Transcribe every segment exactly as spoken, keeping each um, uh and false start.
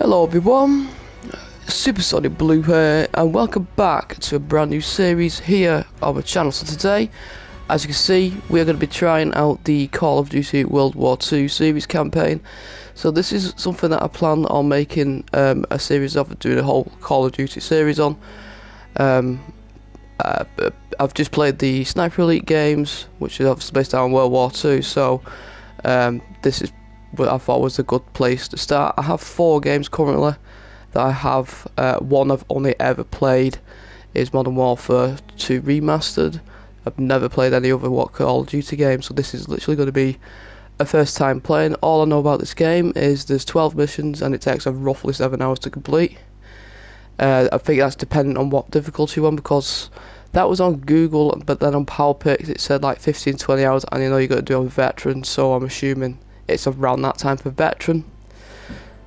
Hello everyone, Supersonic Blue here, and welcome back to a brand new series here on the channel. So today, as you can see, we are going to be trying out the Call of Duty World War Two series campaign. So this is something that I plan on making um, a series of, doing a whole Call of Duty series on. Um, uh, I've just played the Sniper Elite games, which is obviously based on World War Two, so um, this is but I thought was a good place to start. I have four games currently that I have. Uh, one I've only ever played is Modern Warfare two Remastered. I've never played any other what Call of Duty game, so this is literally going to be a first time playing. All I know about this game is there's twelve missions and it takes uh, roughly seven hours to complete. Uh, I think that's dependent on what difficulty you're on, because that was on Google, but then on PowerPix it said like fifteen to twenty hours, and you know you got to do on Veteran, so I'm assuming it's around that time for Veteran.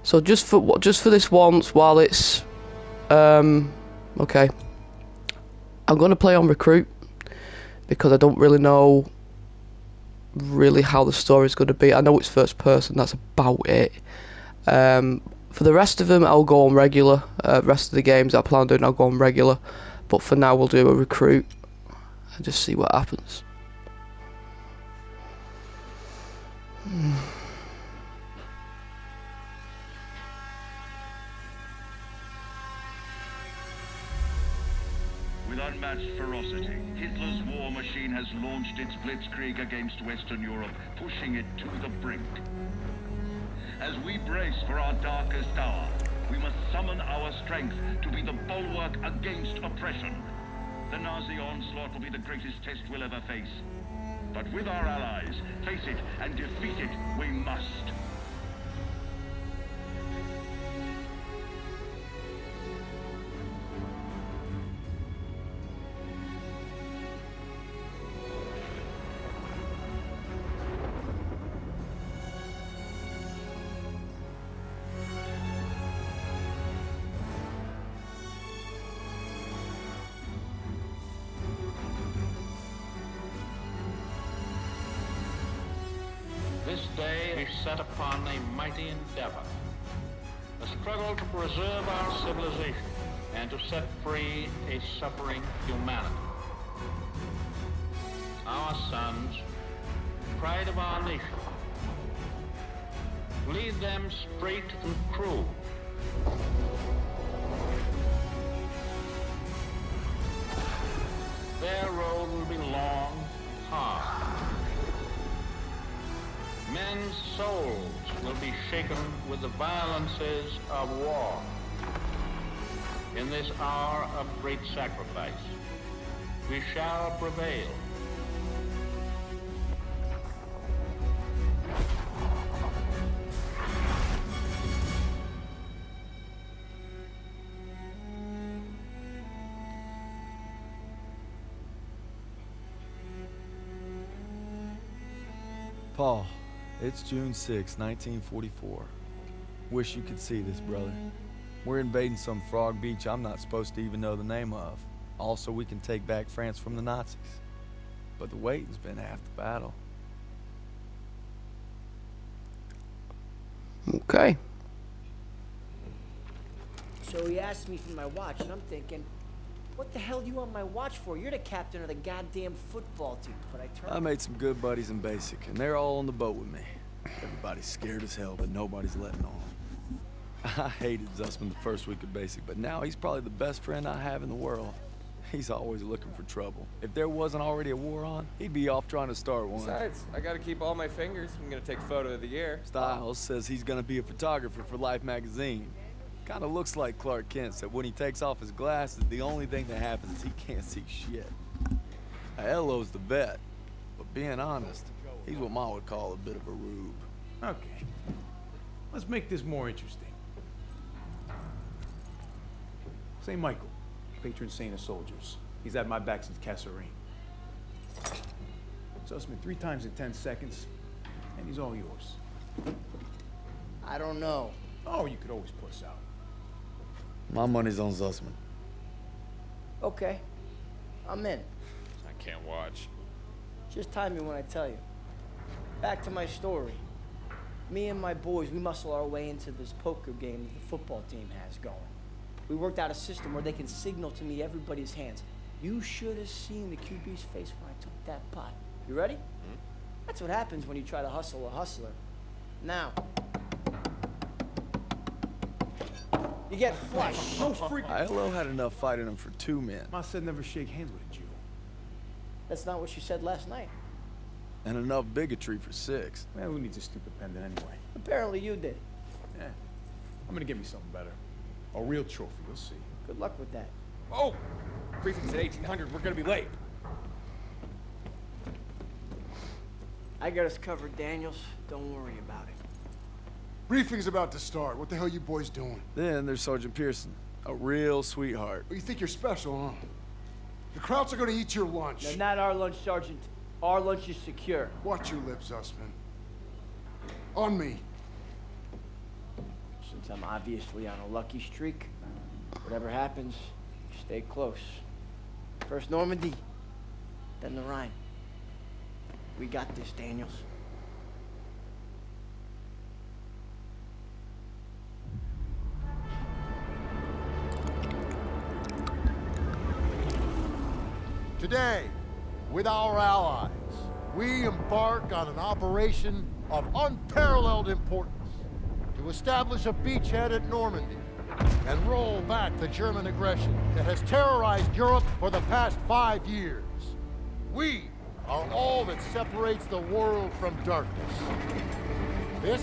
So just for what, just for this once, while it's um, okay, I'm going to play on Recruit because I don't really know really how the story is going to be. I know it's first person. That's about it. Um, for the rest of them, I'll go on regular. Uh, rest of the games I plan on doing, I'll go on regular. But for now, we'll do a Recruit and just see what happens. Hmm. With unmatched ferocity, Hitler's war machine has launched its blitzkrieg against Western Europe, pushing it to the brink. As we brace for our darkest hour, we must summon our strength to be the bulwark against oppression. The Nazi onslaught will be the greatest test we'll ever face. But with our allies, face it and defeat it, we must. This day is set upon a mighty endeavor, a struggle to preserve our civilization and to set free a suffering humanity. Our sons, pride of our nation, lead them straight and true. Their road will be long and hard. Men's souls will be shaken with the violences of war. In this hour of great sacrifice, we shall prevail. Paul. It's June sixth, nineteen forty-four. Wish you could see this, brother. We're invading some frog beach I'm not supposed to even know the name of. Also, we can take back France from the Nazis. But the waiting's been half the battle. Okay. So he asked me for my watch, and I'm thinking, what the hell do you want my watch for? You're the captain of the goddamn football team. But I turned I made some good buddies in basic, and they're all on the boat with me. Everybody's scared as hell, but nobody's letting on. I hated Zussman the first week of basic, but now he's probably the best friend I have in the world. He's always looking for trouble. If there wasn't already a war on, he'd be off trying to start one. Besides, I gotta keep all my fingers. I'm gonna take photo of the year. Styles says he's gonna be a photographer for Life magazine. Kinda looks like Clark Kent, so when he takes off his glasses, the only thing that happens is he can't see shit. Now, Elo's the vet, but being honest, he's what Ma would call a bit of a rube. Okay, let's make this more interesting. Saint Michael, patron saint of soldiers. He's had my back since Kasserine. Zussman three times in ten seconds, and he's all yours. I don't know. Oh, you could always puss out. My money's on Zussman. Okay. I'm in. I can't watch. Just time me when I tell you. Back to my story. me and my boys, we muscle our way into this poker game that the football team has going. We worked out a system where they can signal to me everybody's hands. You should have seen the Q B's face when I took that pot. You ready? Mm-hmm. That's what happens when you try to hustle a hustler. Now. You get flushed. No freaking. I L O had enough fighting him for two men. Ma said never shake hands with a Jew. That's not what she said last night. And enough bigotry for six. Man, who needs a stupid pendant anyway? Apparently you did. Yeah. I'm gonna give me something better. A real trophy, you'll see. Good luck with that. Oh! Briefing's at eighteen hundred, we're gonna be late. I got us covered, Daniels. Don't worry about it. Briefing's about to start. What the hell are you boys doing? Then there's Sergeant Pearson, a real sweetheart. Well, you think you're special, huh? The Krauts are gonna eat your lunch. No, not our lunch, Sergeant. Our lunch is secure. Watch your lips, Zussman. On me. Since I'm obviously on a lucky streak, whatever happens, stay close. First Normandy, then the Rhine. We got this, Daniels. Today, with our allies, we embark on an operation of unparalleled importance to establish a beachhead at Normandy and roll back the German aggression that has terrorized Europe for the past five years. We are all that separates the world from darkness. This,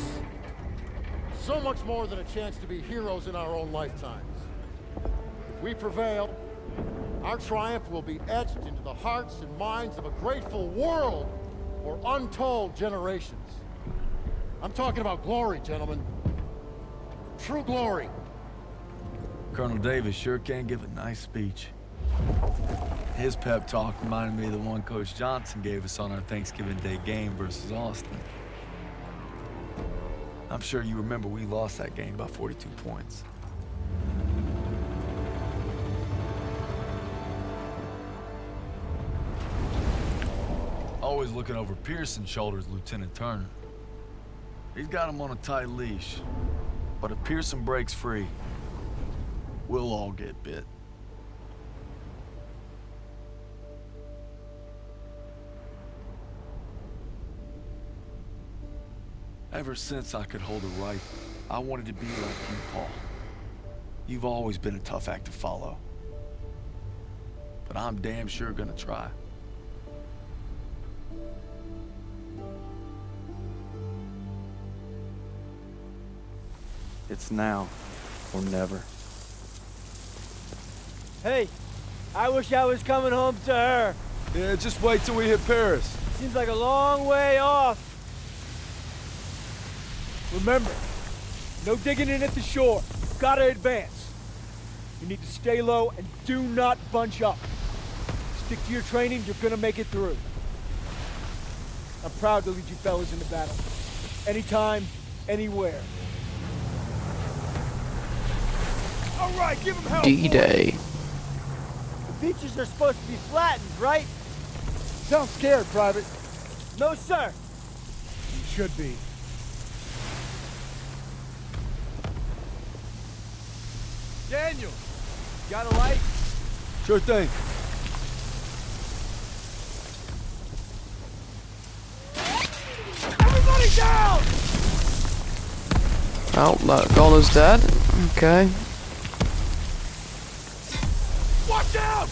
so much more than a chance to be heroes in our own lifetimes. If we prevail, our triumph will be etched into the hearts and minds of a grateful world for untold generations. I'm talking about glory, gentlemen. True glory. Colonel Davis sure can give a nice speech. His pep talk reminded me of the one Coach Johnson gave us on our Thanksgiving Day game versus Austin. I'm sure you remember we lost that game by forty-two points. Always looking over Pearson's shoulders, Lieutenant Turner. He's got him on a tight leash. But if Pearson breaks free, we'll all get bit. Ever since I could hold a rifle, I wanted to be like you, Paul. You've always been a tough act to follow. But I'm damn sure gonna try. It's now or never. Hey, I wish I was coming home to her. Yeah, just wait till we hit Paris. Seems like a long way off. Remember, no digging in at the shore. Gotta advance. You need to stay low and do not bunch up. Stick to your training, you're gonna make it through. I'm proud to lead you fellas into battle. Anytime, anywhere. All right, give him hell. D-Day. The beaches are supposed to be flattened, right? Sounds scared, Private. No, sir. You should be. Daniel, got a light? Sure thing. Everybody down! Outlet Dollar's dead. Okay. Watch out!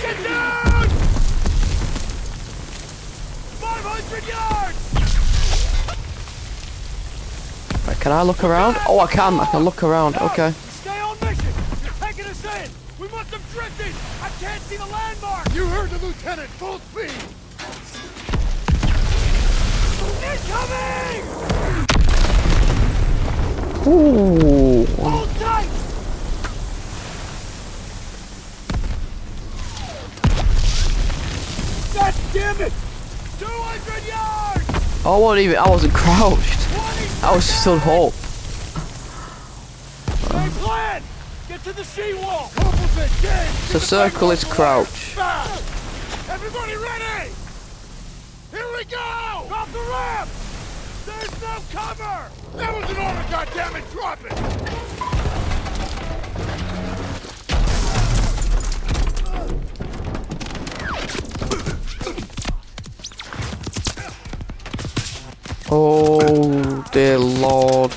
Get down! five hundred yards! Right, can I look around? Oh, I can. I can look around. Okay. Stay on mission. You're taking us in. We must have drifted. I can't see the landmark. You heard the lieutenant. Full speed. Incoming! Ooh. Hold tight. God damn it! two hundred yards! I wasn't even, I wasn't crouched. I was still whole. Plan. Get to the seawall! So circle is crouch. Everybody ready! Here we go! Off the ramp! There's no cover! That was an order, goddammit! Drop it! Oh, dear Lord.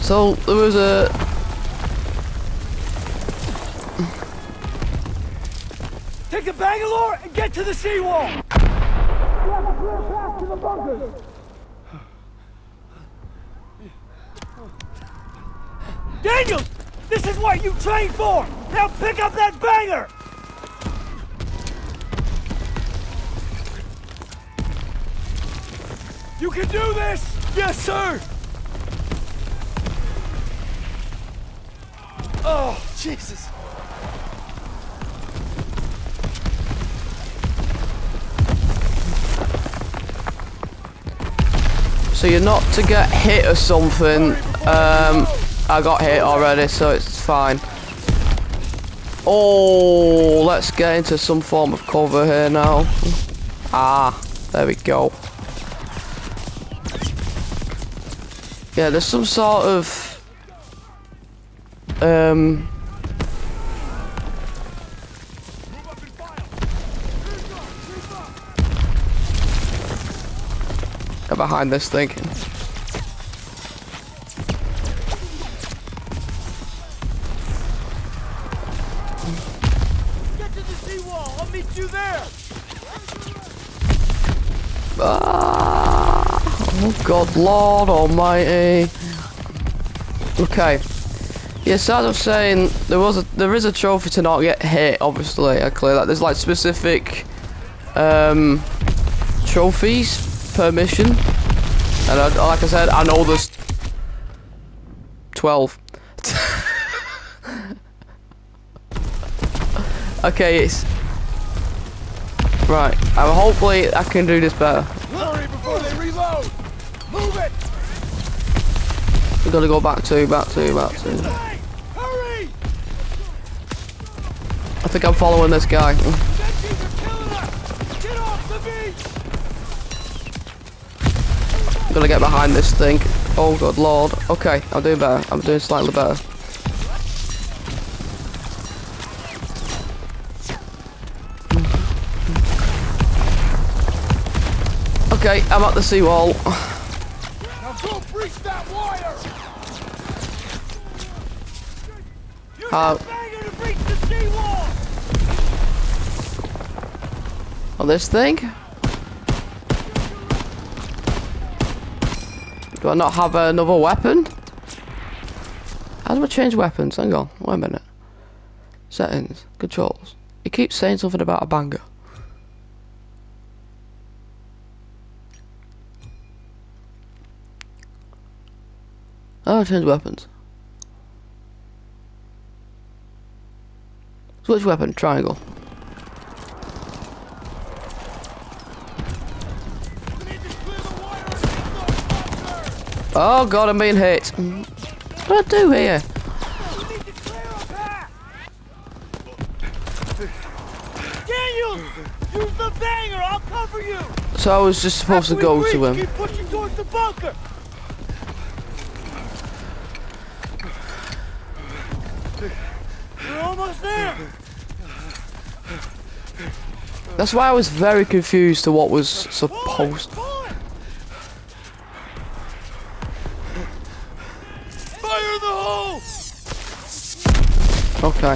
So there was a take the Bangalore and get to the seawall. We have a clear path to the bunkers. Daniels, this is what you trained for. Now pick up that banger. You can do this. Yes, sir. Oh, Jesus. So you're not to get hit or something. Um, I got hit already, so it's fine. Oh, let's get into some form of cover here now. Ah, there we go. Yeah, there's some sort of Um Get behind this thing. Get to the seawall, I'll meet you there. Ah, oh God, Lord Almighty. Okay. Yes, as I was saying, there was a, there is a trophy to not get hit. Obviously, I clear that. There's like specific um, trophies per mission, and I, like I said, I know there's twelve. Okay, it's right. Um, hopefully, I can do this better. Hurry before they reload. Move it. We gotta go back to, back to, back to. I think I'm following this guy. Get off the beach. I'm gonna get behind this thing. Oh God, Lord. Okay, I'm doing better. I'm doing slightly better. Okay, I'm at the seawall. Now go breach that wire. Uh, Oh, this thing? Do I not have another weapon? How do I change weapons? Hang on, wait a minute. Settings, controls. It keeps saying something about a banger. Oh, change weapons. Switch weapon, triangle. Oh God, I'm being hit. What do I do here? Daniel, use the banger. I'll cover you. So I was just supposed to go to him. Keep pushing towards the bunker. We're almost there. That's why I was very confused to what was supposed. Okay.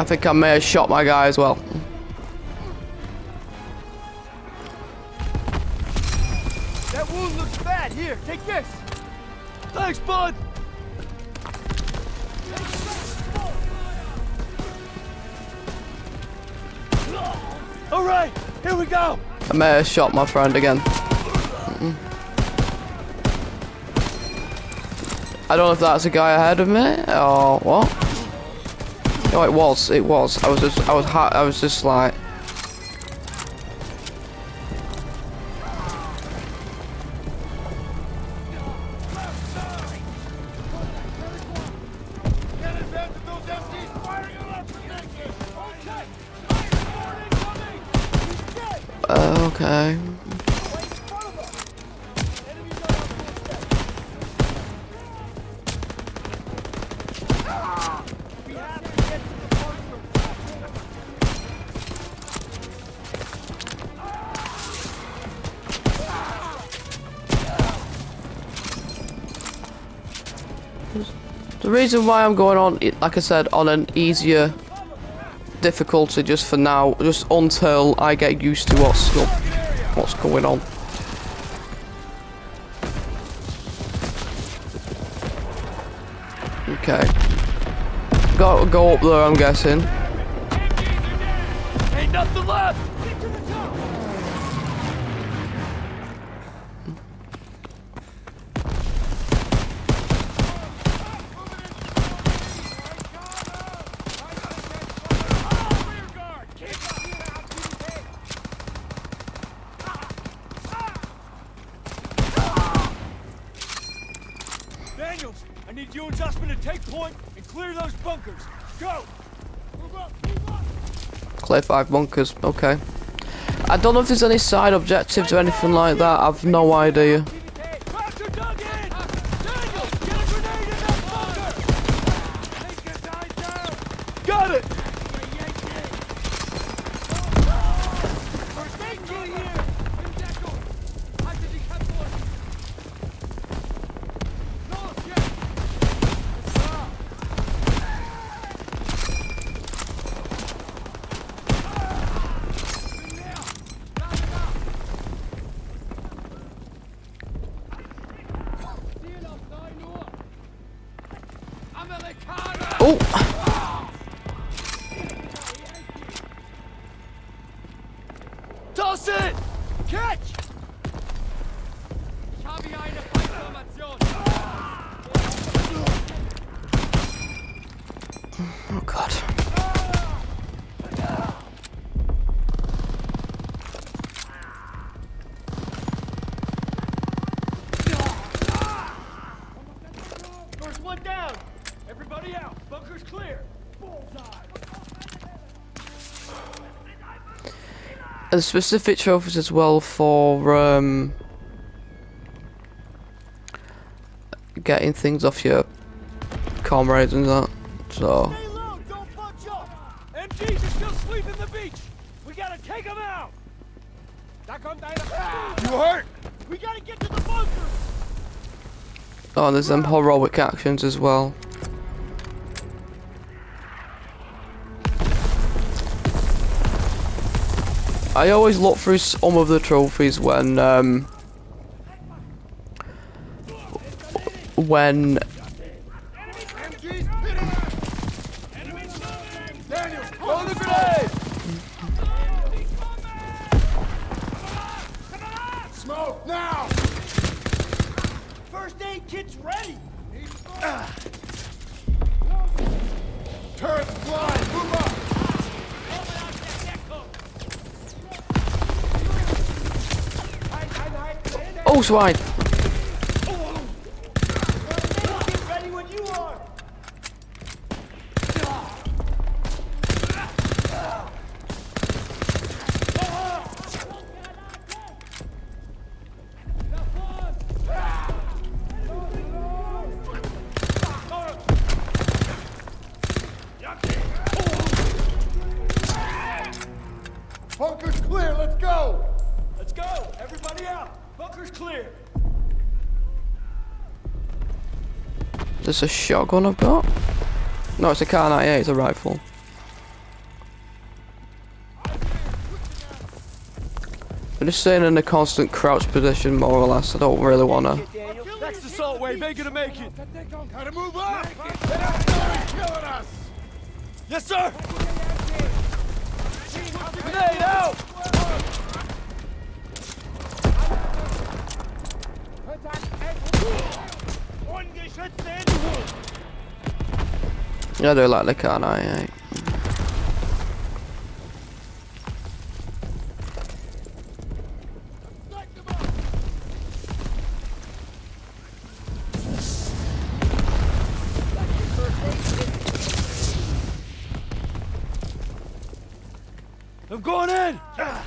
I think I may have shot my guy as well. That Here, take this. Thanks, bud. All right, here we go. I may have shot my friend again. Mm-mm. I don't know if that's a guy ahead of me or what. No, it was. It was. I was just. I was. Ha I was just like. Okay. The reason why I'm going on, like I said, on an easier difficulty just for now, just until I get used to what's what's going on. Okay, gotta go up there, I'm guessing. Ain't nothing left. Daniels, I need you and Zussman to take point and clear those bunkers. Go! Move up, move up. Clear five bunkers, okay. I don't know if there's any side objectives or anything like that, I've no idea. Got it! Oh! Toss it! Catch! Oh God. There's one down! Everybody out! Bunker's clear! Bullseye! There's specific trophies as well for um, getting things off your comrades and that. So. Stay low, don't bunch up! M Gs are still sweeping the beach! We gotta take them out! You hurt! We gotta get to the bunker! Oh, there's them heroic actions as well. I always look through some of the trophies when um, when smoke now. First aid kit's ready. Turret fly, move up. Oh, swine! Bunker's clear, let's go! Let's go! Everybody out! Bunker's clear! There's a shotgun I've got? No, it's a K ninety-eight, it's a rifle. I'm just staying in a constant crouch position, more or less. I don't really wanna. that way. They're gonna make it. Gotta move up! They're not killing us! Yes, sir! Grenade out! Yeah, they're like, they can't, I ain't. I'm going in! Ah.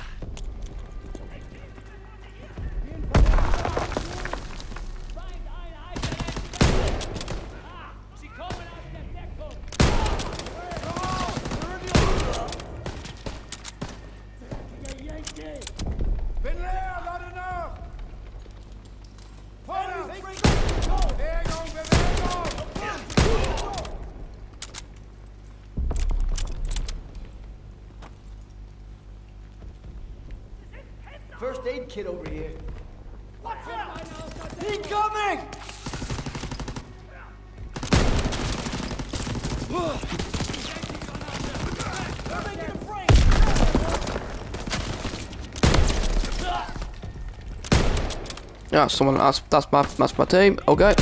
First aid kit over here. Watch out! Incoming! They're making a break! Yeah, someone asked. That's my that's my team. Okay.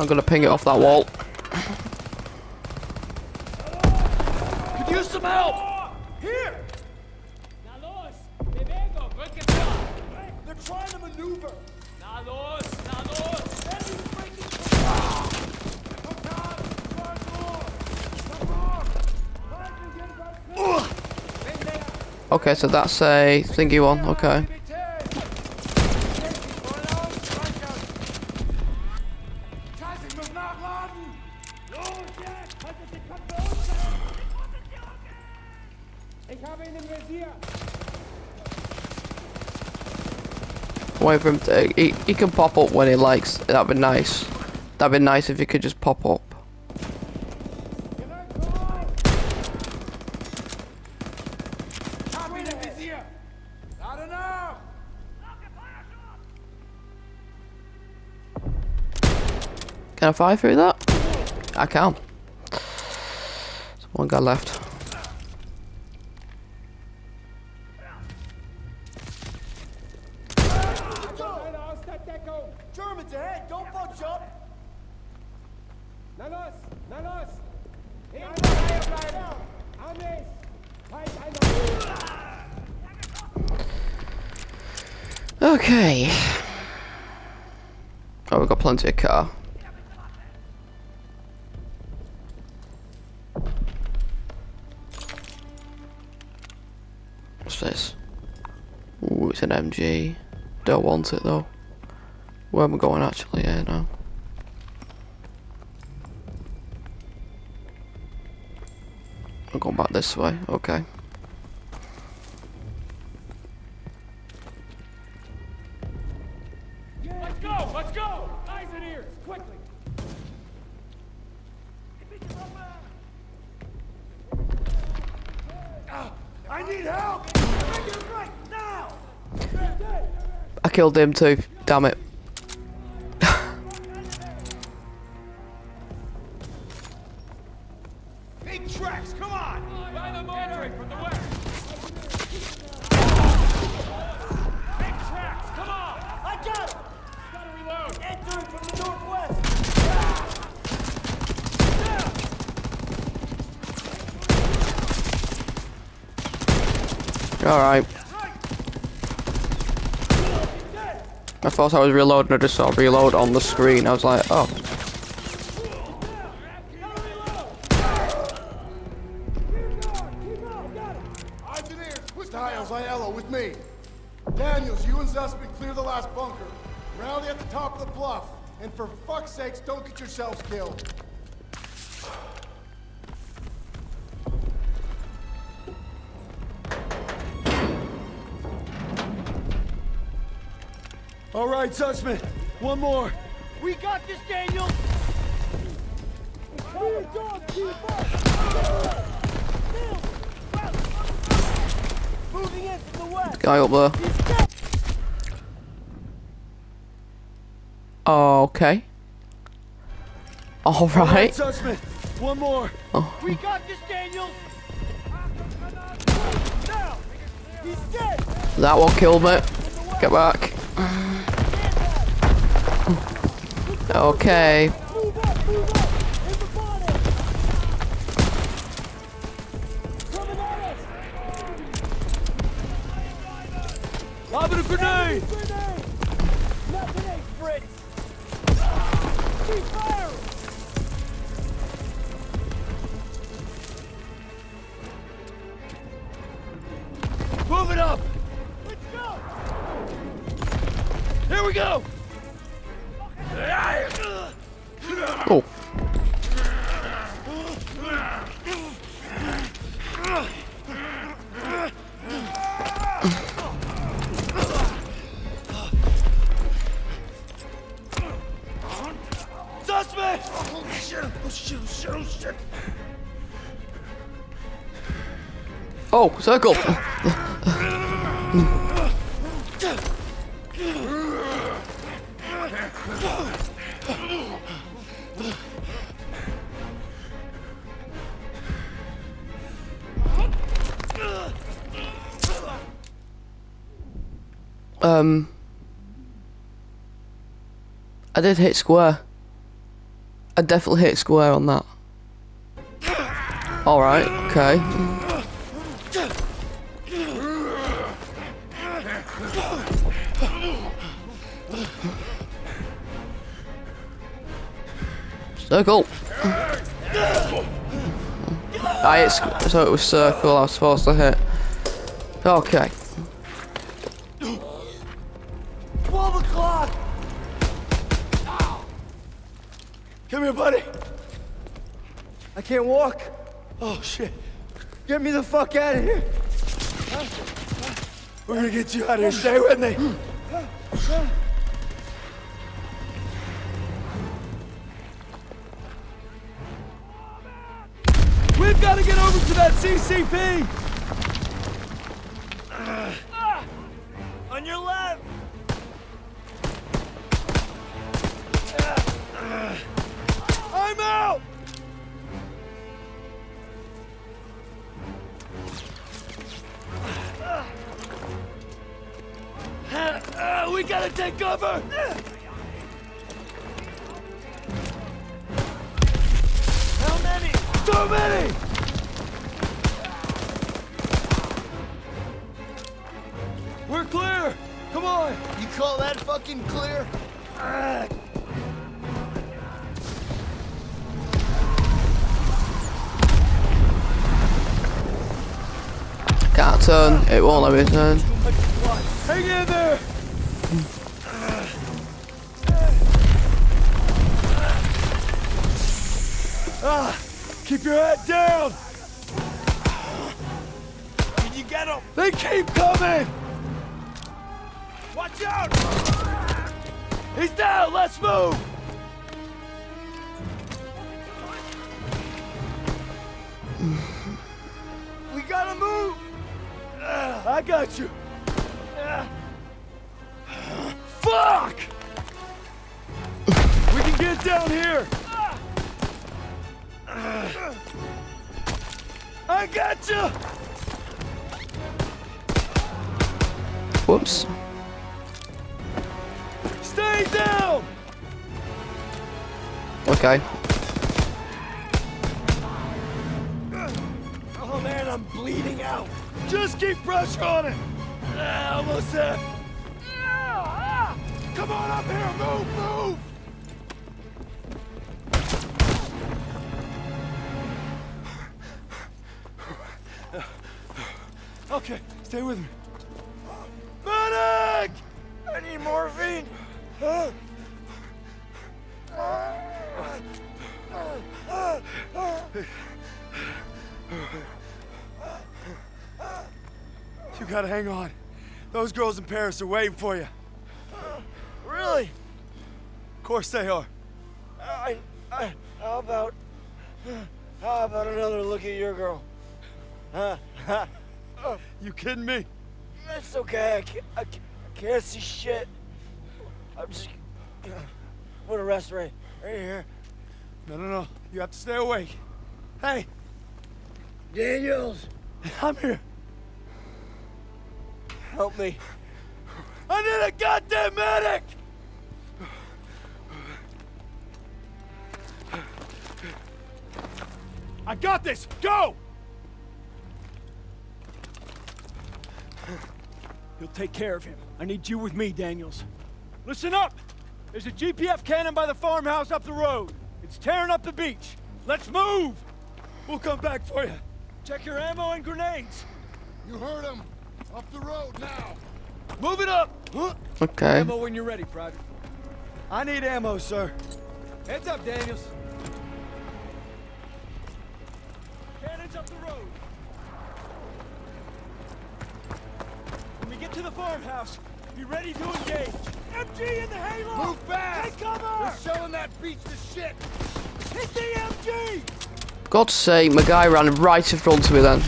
I'm gonna ping it off that wall. Could use some help! Here! They're trying to maneuver! Okay, so that's a thingy one, okay. Wait for him to, he, he can pop up when he likes. That'd be nice. That'd be nice if he could just pop up. Can I fire through that? I can. There's one guy left. Germans ahead, don't bunch up! Nanos! Nanos! Okay. Oh, we've got plenty of car. What's this? Ooh, it's an M G. Don't want it though. Where am I going actually? Yeah, no. I'm going back this way, okay. Let's go! Let's go! Eyes and ears! Quickly! Uh, I need help! Right now! I killed him too, damn it. All right. I thought I was reloading. I just saw reload on the screen. I was like, oh. Engineers, with Daniels, Aiello, with me. Daniels, you and Zussman clear the last bunker. Rally at the top of the bluff, and for fuck's sakes, don't get yourselves killed. All right, Zussman, one more. We got this, Daniels. Guy up there. Okay. All right. One more. Oh. We got this, Daniels. That one killed me. Get back. Okay. Lob it a grenade. Move it up. Let's go. Here we go. Oh. Oh, circle. um, I did hit square. I definitely hit square on that. All right. Okay. Circle. I hit, so it was circle I was supposed to hit. Okay. Twelve o'clock. Come here, buddy. I can't walk. Oh shit! Get me the fuck out of here. We're gonna get you out of here. Stay with me. We've got to get over to that C C P! Uh, ah, on your left! Uh, uh, I'm out! Uh, uh, we gotta take cover! Uh, So many! We're clear! Come on! You call that fucking clear? Uh. Can't turn. It won't let me turn. Hang in there! Ah! Uh. Uh. Keep your head down! Can you get them? They keep coming! Watch out! He's down! Let's move! We gotta move! Uh, I got you! Uh, fuck! We can get down here! I got you. Whoops. Stay down. Okay. Oh man, I'm bleeding out. Just keep pressure on it. Uh, almost there. Uh, come on up here. Move, move. Okay, stay with me. Medic! I need morphine! Uh, uh, uh, uh, you gotta hang on. Those girls in Paris are waiting for you. Uh, really? Of course they are. I, I, how about How about another look at your girl? Huh? You kidding me? That's okay. I, I, I can't see shit. I'm just... What a rest, Ray. Right here. No, no, no. You have to stay awake. Hey! Daniels! I'm here. Help me. I need a goddamn medic! I got this! Go! You'll take care of him. I need you with me, Daniels. Listen up! There's a G P F cannon by the farmhouse up the road. It's tearing up the beach. Let's move! We'll come back for you. Check your ammo and grenades. You heard him. Up the road now. Move it up. Okay. Ammo when you're ready, Private. I need ammo, sir. Heads up, Daniels. Cannons up the road. When we get to the farmhouse, be ready to engage. M G in the hayloft. Move fast. Take cover. We're showing that beach to shit. Hit the M G. God's sake, my guy ran right in front of me then.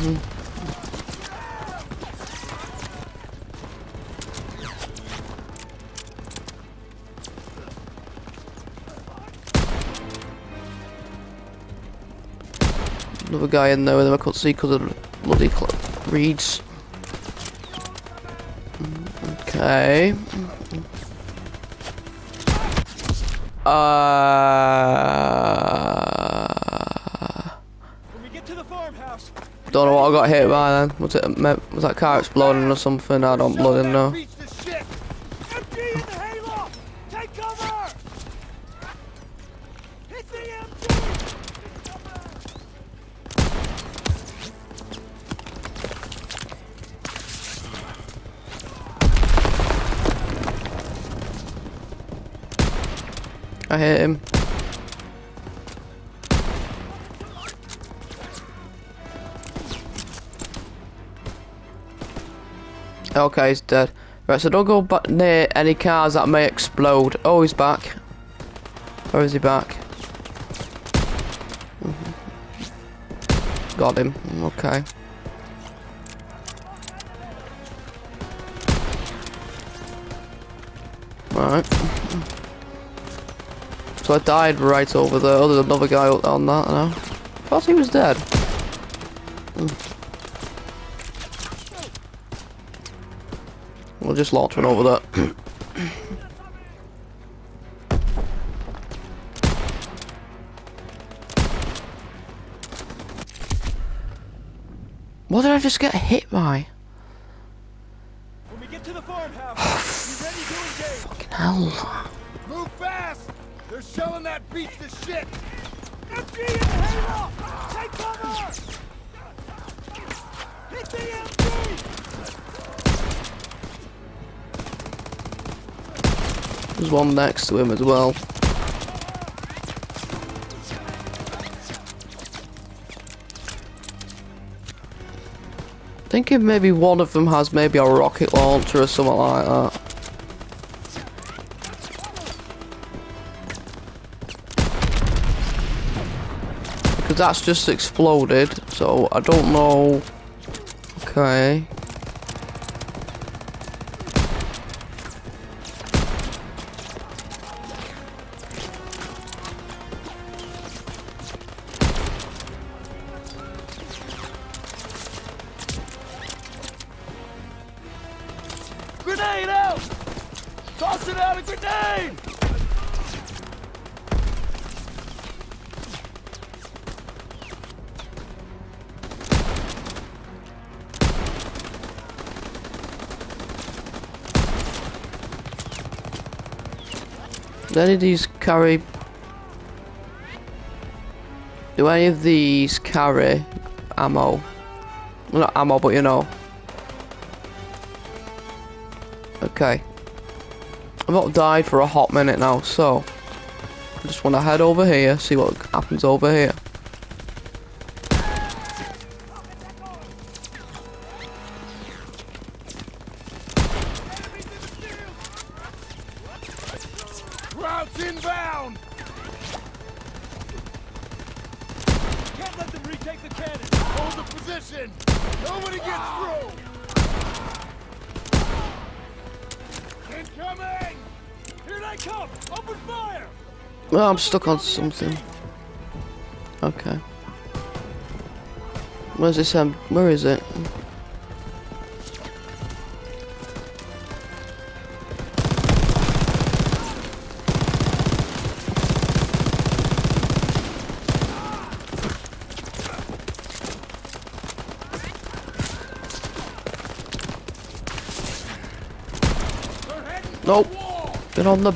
Another guy in there, and then I couldn't see because of the bloody reeds. Okay. Uh, don't know what I got hit by then. Was it was that car exploding or something? I don't bloody know. I hit him. Okay, he's dead. Right, so don't go back near any cars that may explode. Oh, he's back. Or is he back? Got him. Okay. Alright. So I died right over there. Oh, there's another guy on that now. I thought he was dead. We'll just launch one over there. What did I just get hit by? When we get to the farmhouse, we're ready to engage. Fucking hell. Move fast! They're selling that beach to shit! M G in the hayloft! Take cover! Hit the M G! There's one next to him as well. Thinking maybe one of them has maybe a rocket launcher or something like that. That's just exploded, so I don't know. Okay. Grenade out! Toss it out, a grenade! Do any of these carry? Do any of these carry ammo? Well, not ammo, but you know. Okay. I've not died for a hot minute now, so I just want to head over here, see what happens over here. Inbound! Infantry, take the cannon. Hold the position. Nobody gets through. Incoming! Here they come! Open fire! Well, I'm stuck on something. Okay. Where's this? Um, where is it? Nope. Get on the.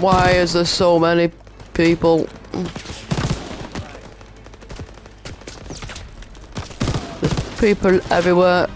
Why is there so many people? There's people everywhere.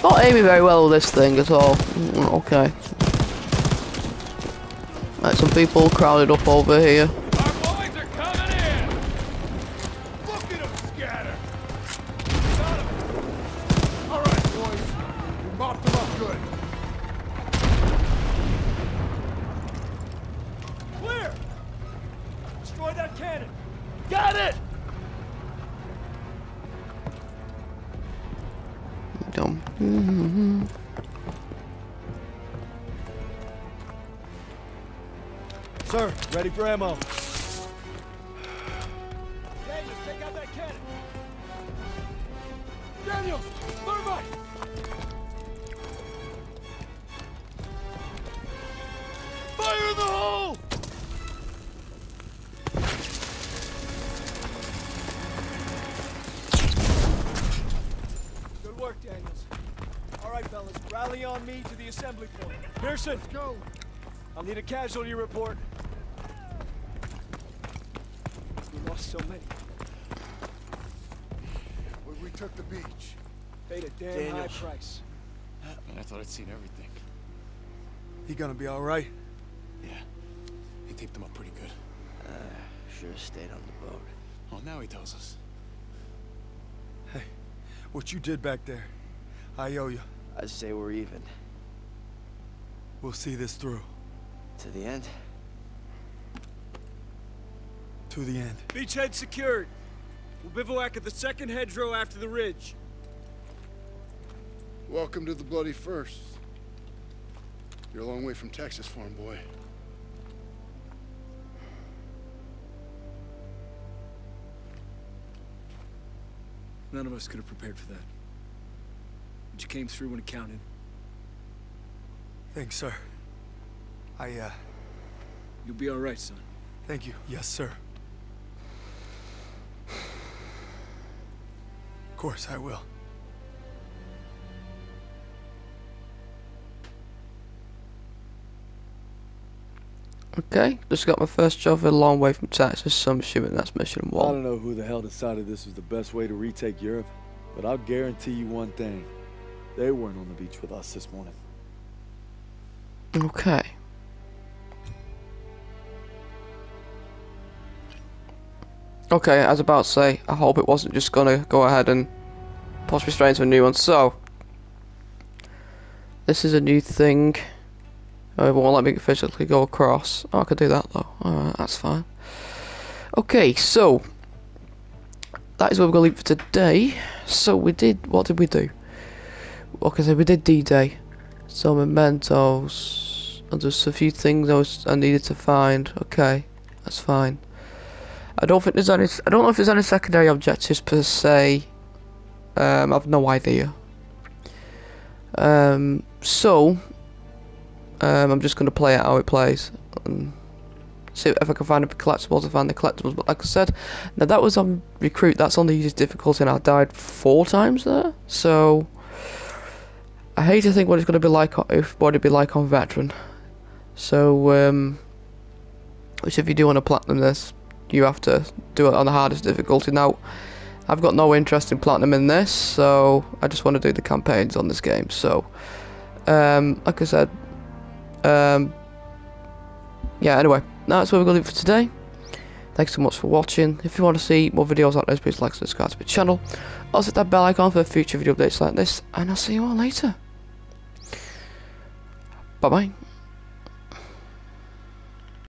Not aiming very well with this thing at all. Okay. Right, some people crowded up over here. Our boys are coming in. Look at them scatter. Got them. All right, boys. We mopped them up good. Clear. Destroy that cannon. Got it. Dumb. Mm-hmm. Sir, ready for ammo. Davis, take out that cannon. Daniels, thermite. Fire in the hole. Daniels. All right, fellas, rally on me to the assembly point. Pearson, let's go. I'll need a casualty report. We lost so many. When we took the beach, paid a damn Daniel. high price. Man, I thought I'd seen everything. He gonna be all right? Yeah, he taped them up pretty good. Uh, should have stayed on the boat. Well, now he tells us. Hey. What you did back there, I owe you. I say we're even. We'll see this through. To the end? To the end. Beachhead secured. We'll bivouac at the second hedgerow after the ridge. Welcome to the Bloody First. You're a long way from Texas, farm boy. None of us could have prepared for that. But you came through when it counted. Thanks, sir. I, uh... You'll be all right, son. Thank you. Yes, sir. Of course, I will. Okay, just got my first job a long way from Texas, so I'm assuming that's mission one. I don't know who the hell decided this was the best way to retake Europe, but I'll guarantee you one thing. They weren't on the beach with us this morning. Okay. Okay, I was about to say, I hope it wasn't just gonna go ahead and possibly straight into a new one. So, this is a new thing. Oh, it won't let me physically go across. Oh, I could do that though. Alright, that's fine. Okay, so that is where we're going to leave for today. So we did, what did we do? Okay, so we did D-Day. Some mementos. And there's a few things I, was, I needed to find. Okay, that's fine. I don't think there's any, I don't know if there's any secondary objectives per se. Um, I've no idea. Um, so... Um, I'm just going to play it how it plays and see if I can find the collectibles and find the collectibles. But like I said, now that was on recruit, that's on the easiest difficulty, and I died four times there. So I hate to think what it's going to be like, if what it'd be like on veteran. So um, which if you do want to platinum this, you have to do it on the hardest difficulty. Now, I've got no interest in platinum in this, so I just want to do the campaigns on this game. So, um, like I said, um, yeah, anyway, that's where we're going to do it for today. Thanks so much for watching. If you want to see more videos like this, please like and subscribe to my channel. Also hit that bell icon for future video updates like this, and I'll see you all later. Bye-bye.